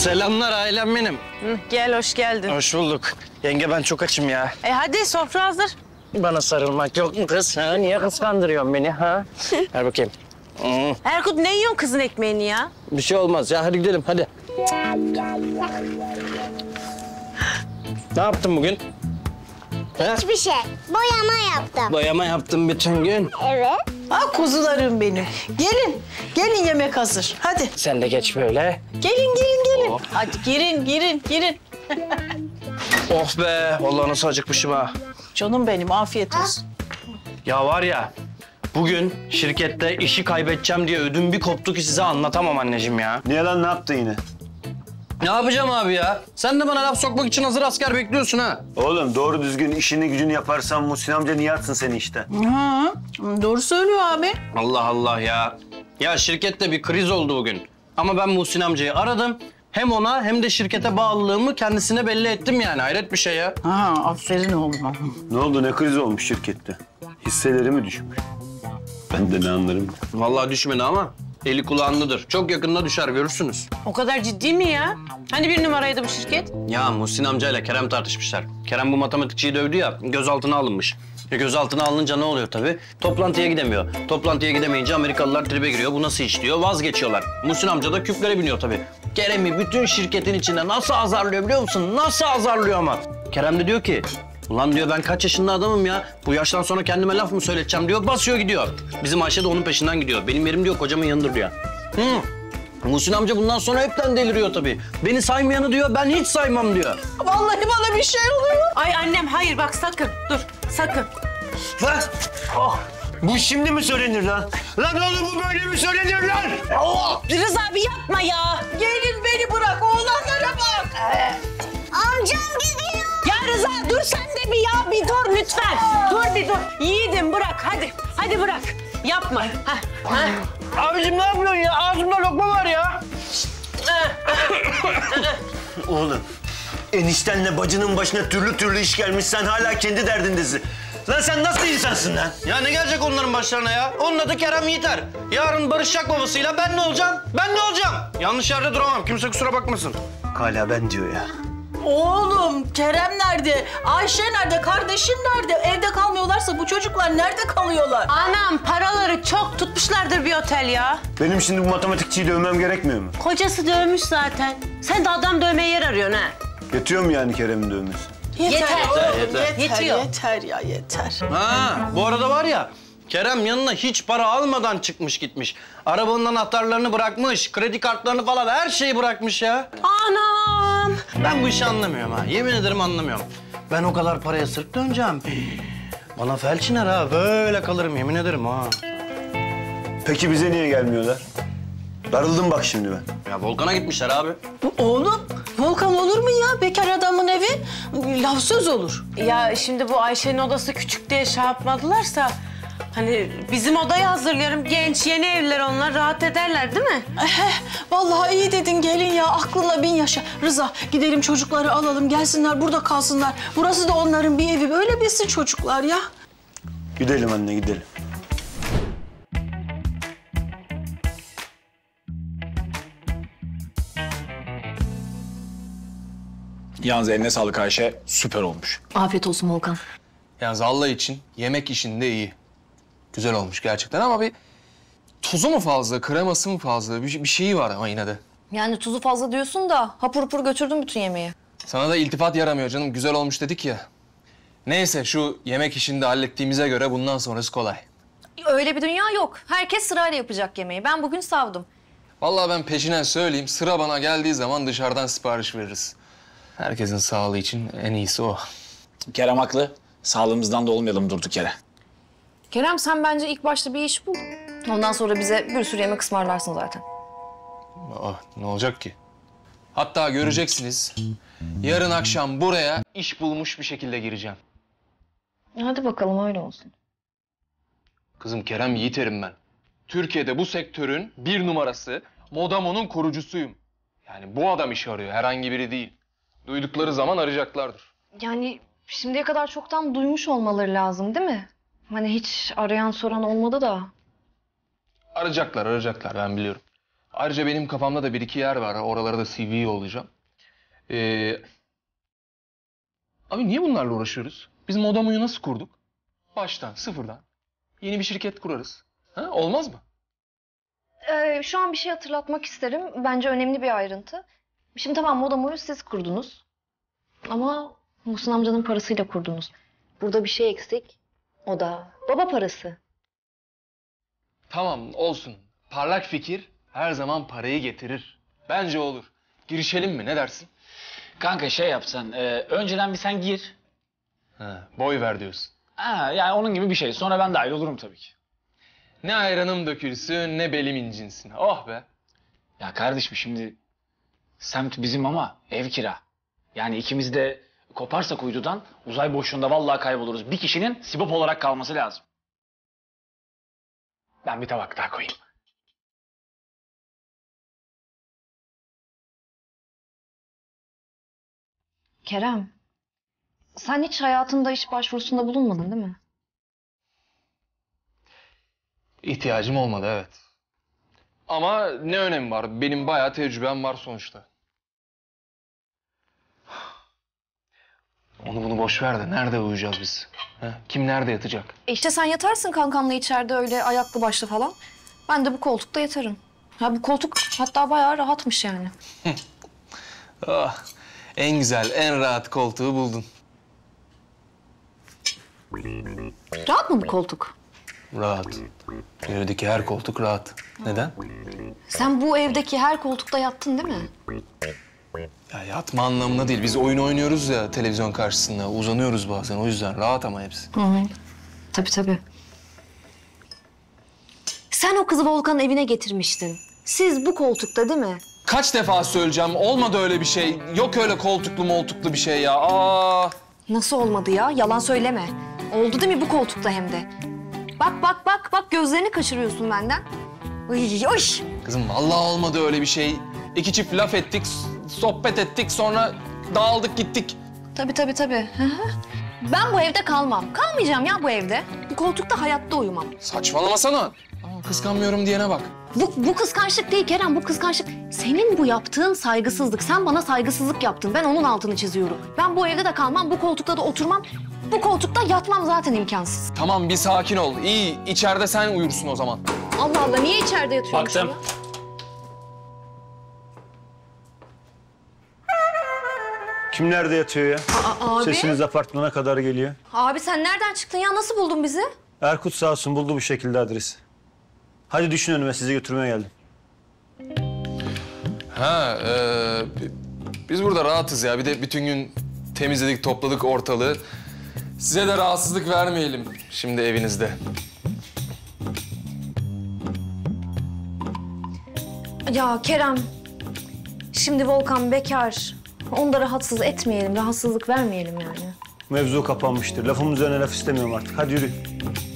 Selamlar ailem benim. Hı, gel, hoş geldin. Hoş bulduk. Yenge ben çok açım ya. Hadi sofra hazır. Bana sarılmak yok mu kız? Ha, niye kıskandırıyorsun beni ha? Ver bakayım. Erkut ne yiyorsun kızın ekmeğini ya? Bir şey olmaz ya, hadi gidelim hadi. Ne yaptın bugün? Ha? Hiçbir şey. Boyama yaptım. Boyama yaptım bütün gün. Evet. Ah kuzularım benim. Gelin. Gelin yemek hazır. Hadi. Sen de geç böyle. Gelin gelin gelin. Oh. Hadi girin girin girin. Oh be. Vallahi nasıl acıkmışım ha. Canım benim afiyet olsun. Ya var ya. Bugün şirkette işi kaybedeceğim diye ödüm bir koptu ki size anlatamam anneciğim ya. Niye lan, ne yaptın yine? Ne yapacağım abi ya? Sen de bana laf sokmak için hazır asker bekliyorsun ha. Oğlum doğru düzgün işini gücünü yaparsan Muhsin amca niye atsın seni işte? Ha, doğru söylüyor abi. Allah Allah ya. Ya şirkette bir kriz oldu bugün. Ama ben Muhsin amcayı aradım. Hem ona hem de şirkete bağlılığımı kendisine belli ettim yani. Hayret bir şey ya. Ha, aferin oğlum. Ne oldu, ne kriz olmuş şirkette? Hisseleri mi düşmüş? Ben de ne anlarım? Vallahi düşmedi ama eli kulağındadır. Çok yakında düşer, görürsünüz. O kadar ciddi mi ya? Hani bir numaraydı bu şirket? Ya Muhsin amcayla Kerem tartışmışlar. Kerem bu matematikçiyi dövdü ya, gözaltına alınmış. Gözaltına alınınca ne oluyor tabii? Toplantıya gidemiyor. Toplantıya gidemeyince Amerikalılar tribe giriyor. Bu nasıl iş diyor, vazgeçiyorlar. Muhsin amca da küplere biniyor tabii. Kerem'i bütün şirketin içinde nasıl azarlıyor biliyor musun? Nasıl azarlıyor ama? Kerem de diyor ki... Ulan diyor ben kaç yaşında adamım ya, bu yaştan sonra kendime laf mı söyleteceğim diyor, basıyor gidiyor. Bizim Ayşe de onun peşinden gidiyor. Benim yerim diyor kocamın yanıdır diyor. Muhsin amca bundan sonra hepten deliriyor tabii. Beni saymayanı diyor, ben hiç saymam diyor. Vallahi bana bir şey oluyor. Ay annem hayır bak sakın, dur sakın. Lan! Oh! Bu şimdi mi söylenir lan? Lan oğlum bu böyle mi söylenir lan? Oh! Rıza abi yapma ya! Gelin beni bırak, oğlanlara bak! Amcam gidiyor! Ya Rıza dur sen de bir ya, bir dur lütfen. Dur bir dur. Yiğidim bırak hadi. Hadi bırak. Yapma. Abicim ne yapıyorsun ya? Ağzımda lokma var ya. Oğlum eniştenle bacının başına türlü türlü iş gelmiş. Sen hala kendi derdindesin. Lan sen nasıl insansın lan? Ya ne gelecek onların başlarına ya? Onun adı Kerem Yeter. Yarın barışacak babasıyla, ben ne olacağım? Ben ne olacağım? Yanlış yerde duramam. Kimse kusura bakmasın. Hala ben diyor ya. Oğlum Kerem nerede? Ayşe nerede? Kardeşin nerede? Evde kalmıyorlarsa bu çocuklar nerede kalıyorlar? Anam paraları çok tutmuşlardır bir otel ya. Benim şimdi bu matematikçiyi dövmem gerekmiyor mu? Kocası dövmüş zaten. Sen de adam dövmeye yer arıyorsun ha. Yetiyor mu yani Kerem'in dövmesi? Yeter ya yeter. Ha bu arada var ya. Kerem yanına hiç para almadan çıkmış gitmiş. Arabanın anahtarlarını bırakmış, kredi kartlarını falan her şeyi bırakmış ya. Anam! Ben bu işi anlamıyorum ha, yemin ederim anlamıyorum. Ben o kadar paraya sırf döneceğim. Bana felç iner ha, böyle kalırım yemin ederim ha. Peki bize niye gelmiyorlar? Darıldım bak şimdi ben. Ya Volkan'a gitmişler abi. Oğlum, Volkan olur mu ya? Bekar adamın evi laf söz olur. Ya şimdi bu Ayşe'nin odası küçük diye şey yapmadılarsa... Hani bizim odayı hazırlıyorum. Genç, yeni evliler onlar. Rahat ederler değil mi? Vallahi iyi dedin gelin ya. Aklınla bin yaşa. Rıza gidelim çocukları alalım. Gelsinler burada kalsınlar. Burası da onların bir evi. Böyle bilsin çocuklar ya. Gidelim anne gidelim. Yalnız eline sağlık Ayşe. Süper olmuş. Afiyet olsun Volkan. Yalnız Allah için yemek işinde iyi. Güzel olmuş gerçekten ama bir tuzu mu fazla, kreması mı fazla, bir şeyi var ama yine de. Yani tuzu fazla diyorsun da hapur hapur götürdün bütün yemeği. Sana da iltifat yaramıyor canım, güzel olmuş dedik ya. Neyse şu yemek işini de hallettiğimize göre bundan sonrası kolay. Öyle bir dünya yok. Herkes sırayla yapacak yemeği. Ben bugün savdum. Vallahi ben peşinen söyleyeyim, sıra bana geldiği zaman dışarıdan sipariş veririz. Herkesin sağlığı için en iyisi o. Kerem haklı. Sağlığımızdan da olmayalım durduk yere. Kerem sen bence ilk başta bir iş bul. Ondan sonra bize bir sürü yemek ısmarlarsın zaten. Aa, ne olacak ki? Hatta göreceksiniz. Yarın akşam buraya iş bulmuş bir şekilde gireceğim. Hadi bakalım öyle olsun. Kızım Kerem Yiğiterim ben. Türkiye'de bu sektörün bir numarası, Modamo'nun kurucusuyum. Yani bu adam iş arıyor, herhangi biri değil. Duydukları zaman arayacaklardır. Yani şimdiye kadar çoktan duymuş olmaları lazım değil mi? Hani hiç arayan soran olmadı da. Arayacaklar, ben biliyorum. Ayrıca benim kafamda da bir iki yer var. Oralara da CV olacağım. Abi niye bunlarla uğraşıyoruz? Biz Modamu'yu nasıl kurduk? Baştan, sıfırdan. Yeni bir şirket kurarız. Ha? Olmaz mı? Şu an bir şey hatırlatmak isterim. Bence önemli bir ayrıntı. Şimdi tamam, Modamu'yu siz kurdunuz. Ama Muhsin amcanın parasıyla kurdunuz. Burada bir şey eksik. O da baba parası. Tamam, olsun. Parlak fikir her zaman parayı getirir. Bence olur. Girişelim mi? Ne dersin? Kanka şey yapsan, önceden bir sen gir. Ha, boy ver diyorsun. Ha, yani onun gibi bir şey. Sonra ben dahil olurum tabii ki. Ne ayranım dökülsün, ne belim incinsin. Oh be! Ya kardeşim şimdi semt bizim ama ev kira. Yani ikimiz de koparsa kuyudan uzay boşluğunda vallahi kayboluruz. Bir kişinin sibop olarak kalması lazım. Ben bir tabak daha koyayım. Kerem, sen hiç hayatında iş başvurusunda bulunmadın değil mi? İhtiyacım olmadı, evet. Ama ne önemi var? Benim bayağı tecrübem var sonuçta. Onu bunu boş ver de nerede uyuyacağız biz? He? Kim nerede yatacak? İşte sen yatarsın kankamla içeride öyle ayaklı başlı falan. Ben de bu koltukta yatarım. Ha, bu koltuk hatta bayağı rahatmış yani. Ah. En güzel, en rahat koltuğu buldun. Rahat mı bu koltuk? Rahat. Bu evdeki her koltuk rahat. Neden? Sen bu evdeki her koltukta yattın değil mi? Ya yatma anlamında değil. Biz oyun oynuyoruz ya televizyon karşısında. Uzanıyoruz bazen. O yüzden rahat ama hepsi. Hı. Tabii tabii. Sen o kızı Volkan'ın evine getirmiştin. Siz bu koltukta değil mi? Kaç defa söyleyeceğim, olmadı öyle bir şey. Yok öyle koltuklu moltuklu bir şey ya. Aa. Nasıl olmadı ya? Yalan söyleme. Oldu değil mi bu koltukta hem de? Bak gözlerini kaçırıyorsun benden. Uy, uy. Kızım vallahi olmadı öyle bir şey. İki çift laf ettik, sohbet ettik, sonra dağıldık gittik. Tabii. Ben bu evde kalmam. Kalmayacağım ya bu evde. Bu koltukta hayatta uyumam. Saçmalamasana. Kıskanmıyorum diyene bak. Bu kıskançlık değil Kerem, bu kıskançlık. Senin bu yaptığın saygısızlık. Sen bana saygısızlık yaptın. Ben onun altını çiziyorum. Ben bu evde de kalmam, bu koltukta da oturmam. Bu koltukta yatmam zaten imkansız. Tamam, bir sakin ol. İyi, içeride sen uyursun o zaman. Allah Allah, niye içeride yatıyorsun? Baktım. Şuna? Kim nerede yatıyor ya? Abi. Sesiniz apartmana kadar geliyor. Abi sen nereden çıktın ya? Nasıl buldun bizi? Erkut sağ olsun buldu bu şekilde adresi. Hadi düşün önüme, sizi götürmeye geldim. Ha, biz burada rahatız ya. Bir de bütün gün temizledik, topladık ortalığı. Size de rahatsızlık vermeyelim şimdi evinizde. Ya Kerem, şimdi Volkan bekar. Onu da rahatsız etmeyelim, rahatsızlık vermeyelim yani. Mevzu kapanmıştır. Lafım üzerine laf istemiyorum artık. Hadi yürü.